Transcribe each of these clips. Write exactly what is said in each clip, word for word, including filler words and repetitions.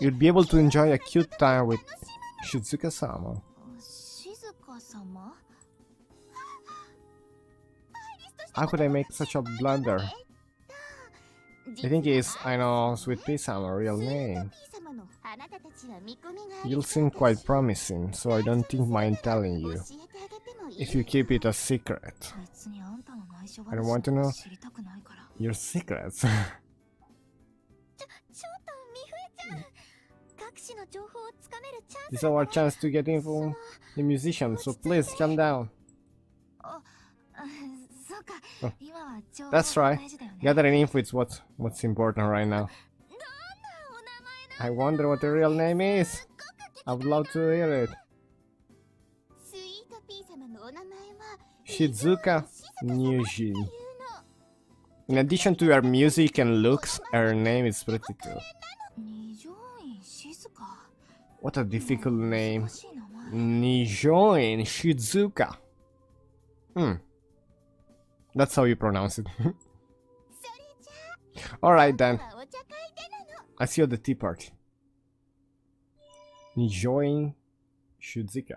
You'd be able to enjoy a cute time with Shizuka-sama. Shizuka-sama? How could I make such a blunder? I think it's, I know, Sweet Pea-sama, real name. You'll seem quite promising, so I don't think mind telling you. If you keep it a secret. I don't want to know your secrets. This is our chance to get info, the musician, so please calm down. Oh, that's right, gathering info is what's, what's important right now. I wonder what the real name is. I would love to hear it. Shizuka Nijoin. In addition to her music and looks, her name is pretty too. What a difficult name. Nijoin Shizuka. Hmm. That's how you pronounce it. Alright then. I see you at the tea party. Nijoin Shizuka.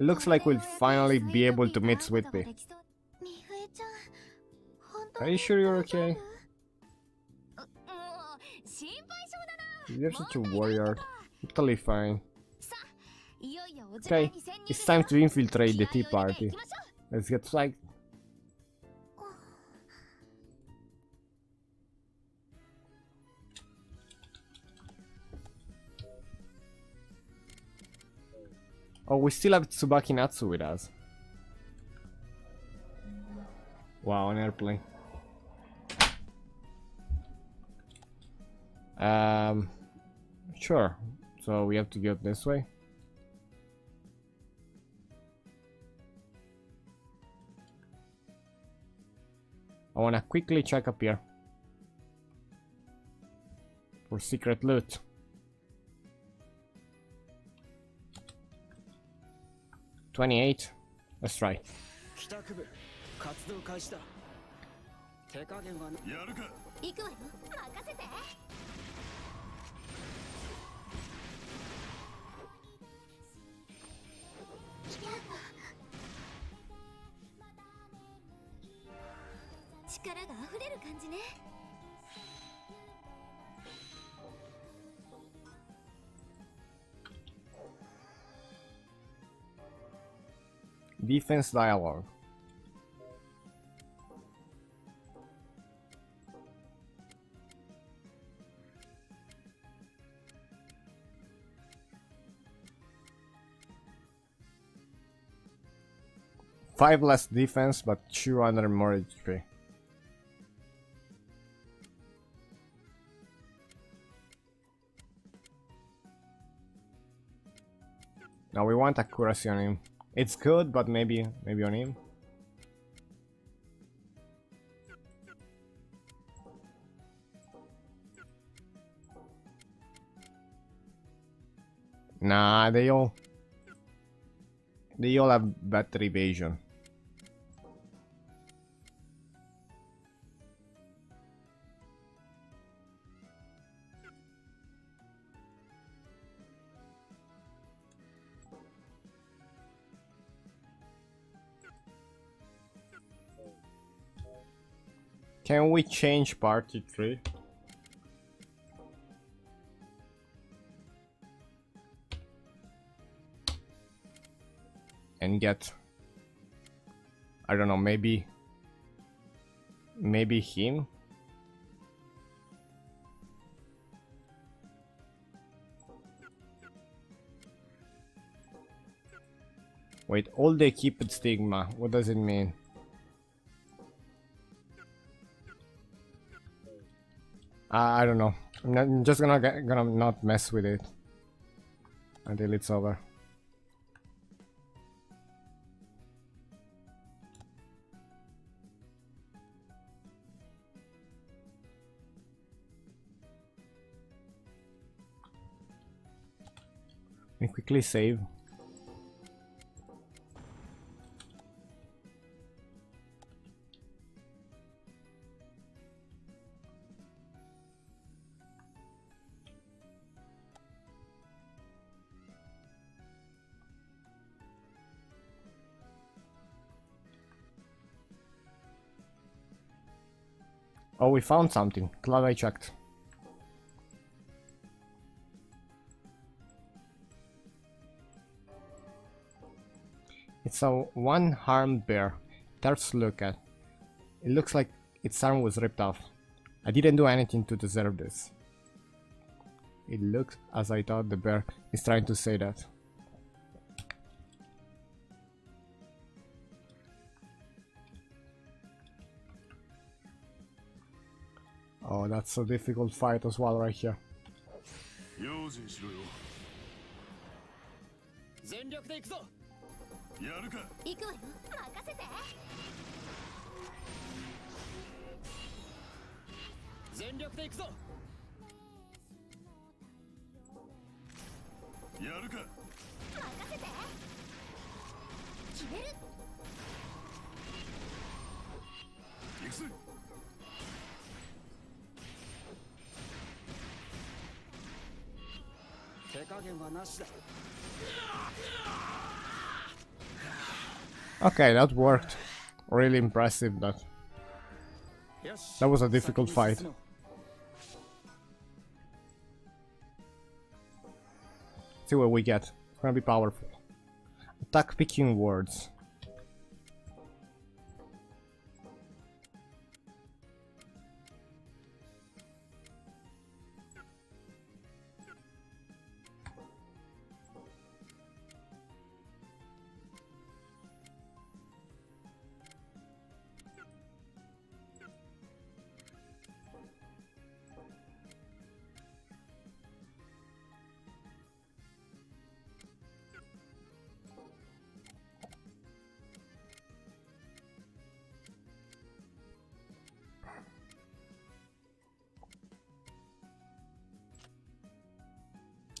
It looks like we'll finally be able to meet Sweet Pea. Are you sure you're okay? You're such a warrior. Totally fine. Okay, it's time to infiltrate the tea party. Let's get flagged. Oh, we still have Tsubaki Natsu with us. Wow, an airplane. Um, sure. So we have to go this way. I wanna quickly check up here for secret loot. twenty-eight. That's right. Defense dialogue. Five less defense, but two hundred more H P. Now we want accuracy on him. It's good, but maybe, maybe on him. Nah, they all... They all have better evasion. Can we change party tree? And get, I don't know, maybe, maybe him? Wait, all the equipped stigma, what does it mean? I don't know. I'm, not, I'm just gonna get, gonna not mess with it until it's over. Let me quickly save. Oh, we found something. Glad I checked. It's a one-armed bear. Let's look at. It looks like its arm was ripped off. I didn't do anything to deserve this. It looks as I thought the bear is trying to say that. Oh, that's a difficult fight as well right here. Okay, that worked. Really impressive that. That was a difficult fight. See what we get. It's gonna be powerful. Attack picking words.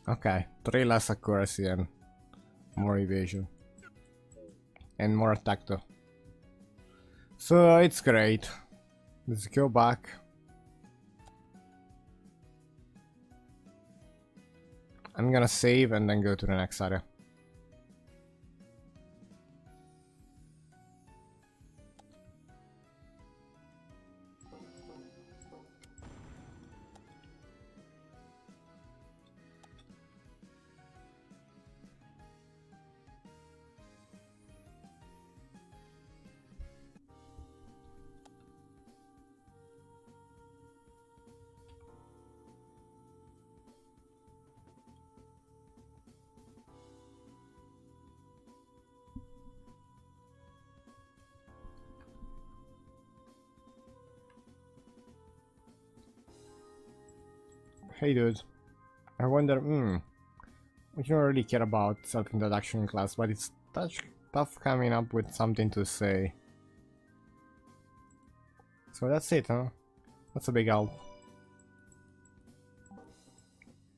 Okay, three less accuracy and more evasion. And more attack though. So it's great. Let's go back. I'm gonna save and then go to the next area. Hey dude, I wonder, hmm, we don't really care about self-introduction class, but it's tough coming up with something to say. So that's it, huh? That's a big help.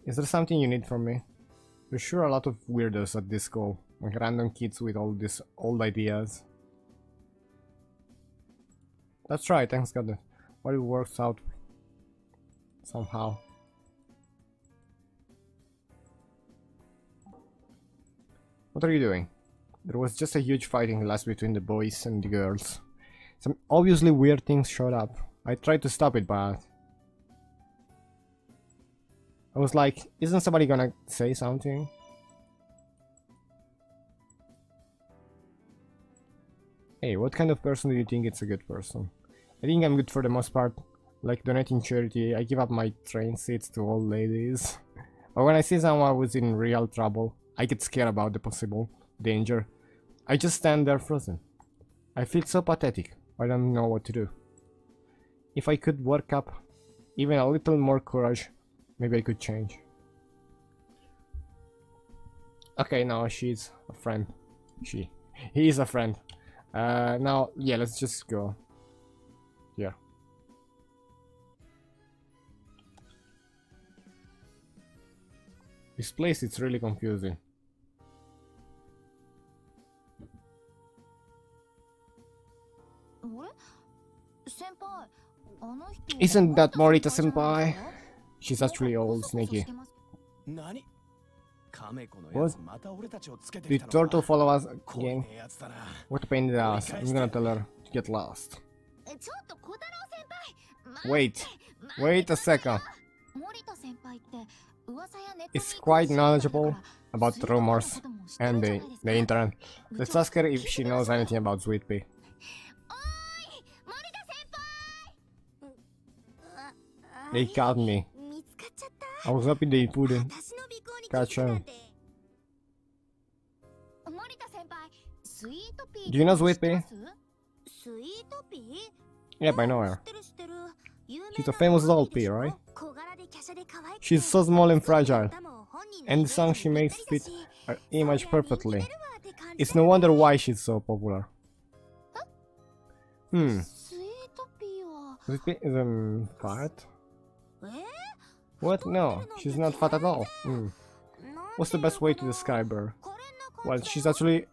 Is there something you need from me? There's sure a lot of weirdos at this school, like random kids with all these old ideas. That's right, thanks God. Well, it works out somehow. What are you doing? There was just a huge fighting class between the boys and the girls. Some obviously weird things showed up. I tried to stop it, but... I was like, isn't somebody gonna say something? Hey, what kind of person do you think it's a good person? I think I'm good for the most part. Like donating charity, I give up my train seats to old ladies. But when I see someone who's in real trouble, I get scared about the possible danger. I just stand there frozen. I feel so pathetic. I don't know what to do. If I could work up even a little more courage, maybe I could change. Okay, now she's a friend. She. He is a friend. Uh, now, yeah, let's just go. Yeah. This place is really confusing. Isn't that Morita Senpai? She's actually old, sneaky. What? Did Turtle follow us again? What a pain in the ass. I'm gonna tell her to get lost. Wait, wait a second. It's quite knowledgeable about the rumors and the, the internet. Let's ask her if she knows anything about Sweet Pea. They caught me. I was hoping they wouldn't catch on. Do you know Sweet Pea? Yep, I know her. She's a famous doll pea, right? She's so small and fragile, and the song she makes fit her image perfectly. It's no wonder why she's so popular. Hmm. Sweet Pea is um, fat? What? No, she's not fat at all. Hmm. What's the best way to describe her? Well, she's actually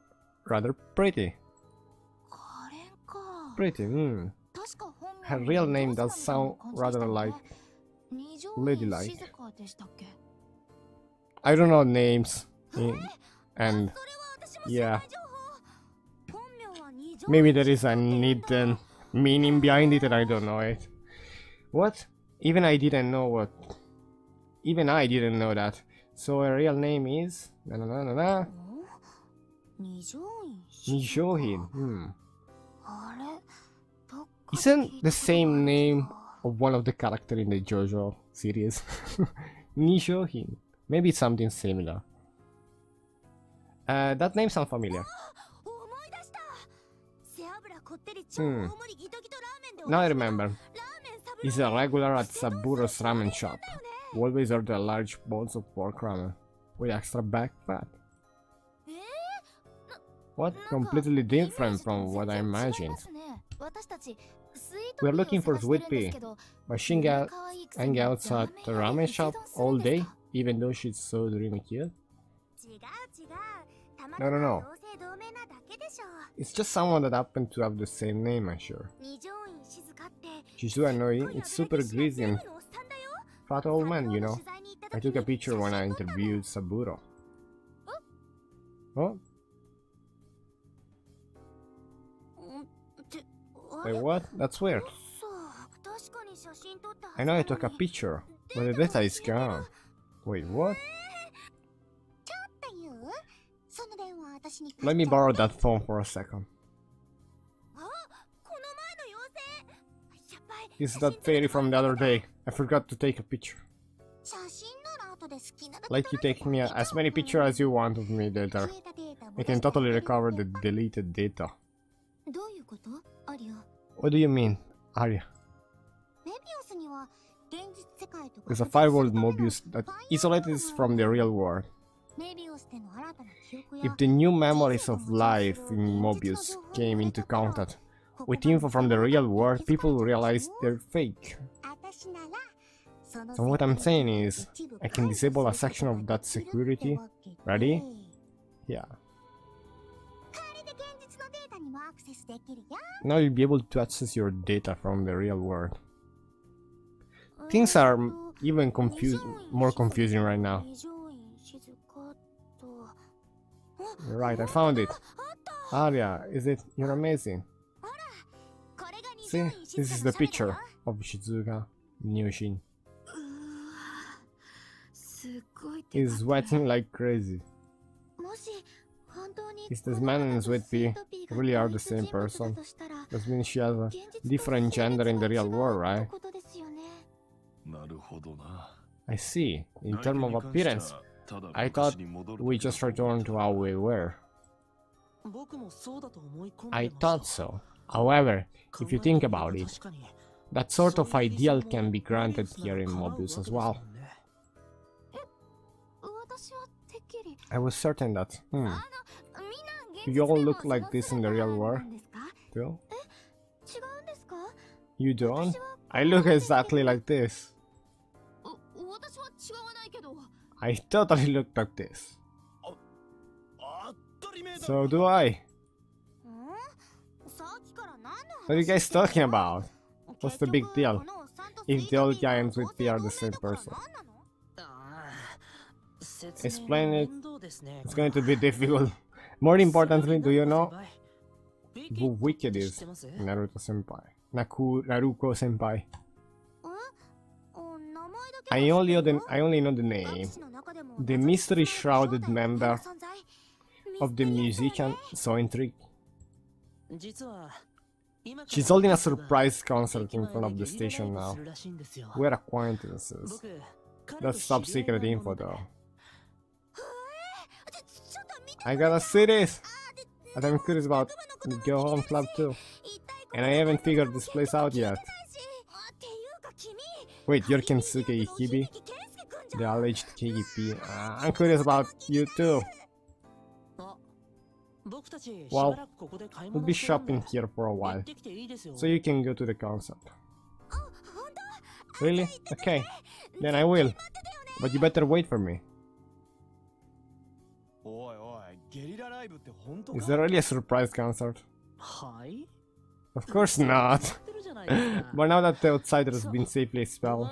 rather pretty. Pretty, hmm. Her real name does sound rather like ladylike. I don't know names. And yeah, maybe there is a hidden meaning behind it and I don't know it. What? Even I didn't know what. Even I didn't know that. So her real name is na na na na na. Nijoin. Hmm. Isn't the same name of one of the characters in the JoJo series? Nijoin. Maybe it's something similar. Uh, that name sounds familiar. Hmm. Now I remember. He's a regular at Saburo's ramen shop. Always order large bowls of pork ramen with extra back fat. What? Completely different from what I imagined. We're looking for Sweet Pea, but she hangs out at the ramen shop all day, even though she's so dreamy cute. No, no, no. It's just someone that happened to have the same name, I'm sure. She's so annoying, it's super greasy and fat old man, you know. I took a picture when I interviewed Saburo. Oh? Wait, what? That's weird. I know I took a picture, but the data is gone. Wait, what? Let me borrow that phone for a second. It's that fairy from the other day. I forgot to take a picture. Like you take me as many pictures as you want of me later. I can totally recover the deleted data. What do you mean, Arya? There's a firewall Mobius that isolates us from the real world. If the new memories of life in Mobius came into contact with info from the real world, people realize they're fake. So what I'm saying is, I can disable a section of that security. Ready? Yeah. Now you'll be able to access your data from the real world. Things are even confused, more confusing right now. You're right, I found it. Arya, is it? You're amazing. See, this is the picture of Shizuka Nijoin. He's sweating like crazy. If this man and Sweet Pea really are the same person, that means she has a different gender in the real world, right? I see. In terms of appearance, I thought we just returned to how we were. I thought so. However, if you think about it, that sort of ideal can be granted here in Mobius as well. I was certain that. Hmm. You all look like this in the real world, too? You don't? I look exactly like this. I totally looked like this. So do I. What are you guys talking about? What's the big deal? If the old guy and Sweet Pea are the same person. Explain it. It's going to be difficult. More importantly, do you know who Wicked is? Naruto Senpai. Nakura Ruko Senpai. I only know the, I only know the name. The mystery-shrouded member of the musician so intrigued. She's holding a surprise concert in front of the station now. We're acquaintances. That's top-secret info, though. I gotta see this! But I'm curious about the Go Home Club too. And I haven't figured this place out yet. Wait, you're Kentsuke Hibi? The alleged K G P. Uh, I'm curious about you too. Well, we'll be shopping here for a while, so you can go to the concert. Really? Okay, then I will. But you better wait for me. Is there really a surprise concert? Of course not. But now that the outsider has been safely expelled,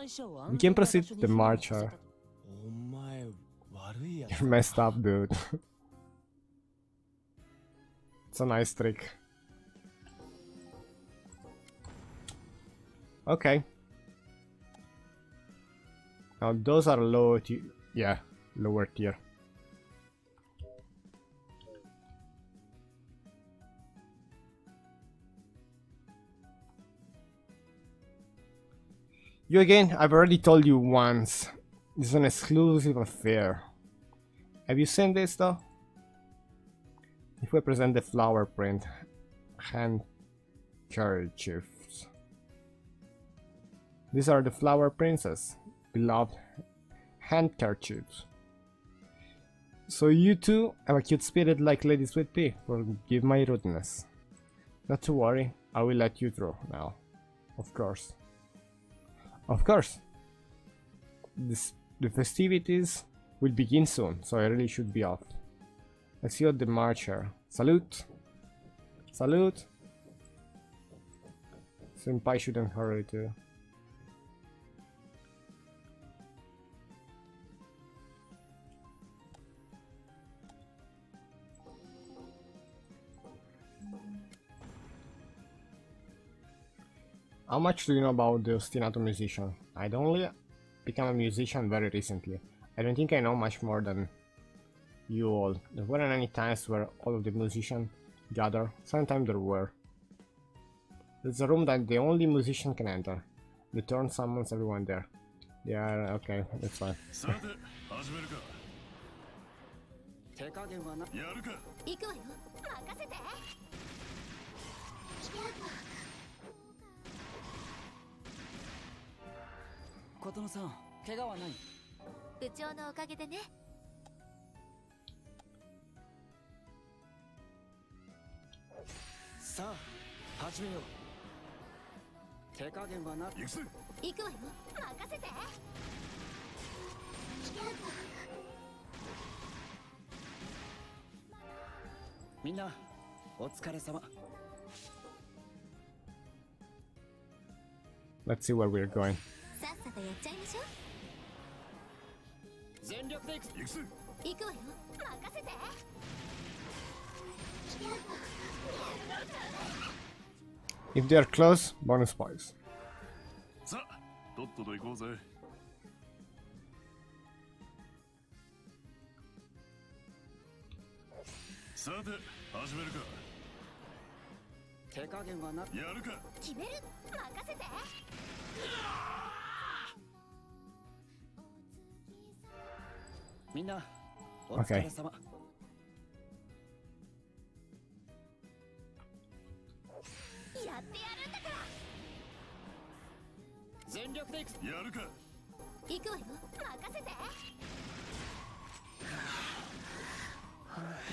we can proceed to the marcher. You're messed up, dude. It's a nice trick. Okay. Now those are low tier. Yeah, lower tier. You again? I've already told you once. It's an exclusive affair. Have you seen this though? If we present the flower print, handkerchiefs. These are the flower princess, beloved handkerchiefs. So you too have a cute spirit like Lady Sweet Pea. Forgive my rudeness. Not to worry, I will let you through now. Of course. Of course. This, the festivities will begin soon, so I really should be off. Let's see what the marcher. Salute! Salute! Senpai shouldn't hurry too. How much do you know about the Ostinato musician? I'd only become a musician very recently. I don't think I know much more than you all. There weren't any times where all of the musicians gathered. Sometimes there were. There's a room that the only musician can enter. The turn summons everyone there. They are okay, that's fine. Let's see where we're going. If they are close, bonus points. Okay. I'm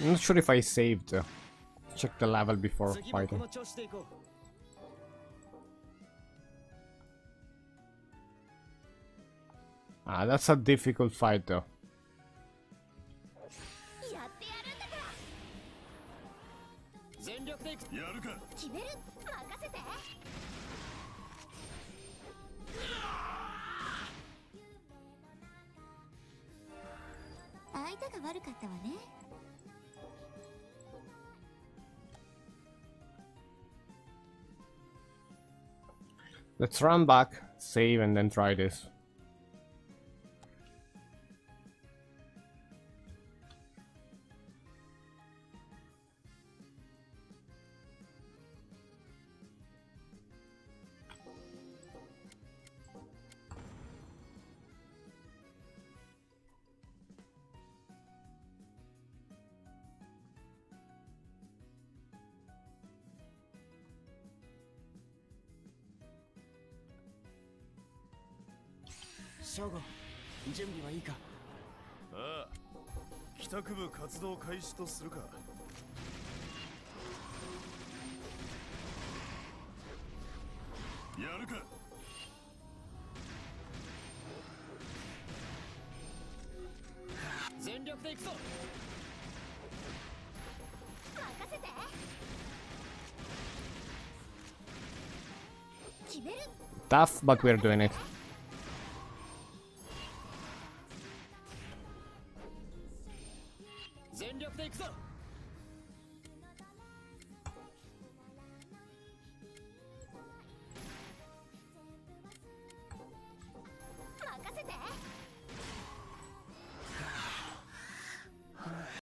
not sure if I saved. Check the level before fighting. Ah, that's a difficult fight though. Let's run back, save, and then try this. Shogo, ready? Yes. Let's start the work of Yaruka. Tough, but we're doing it.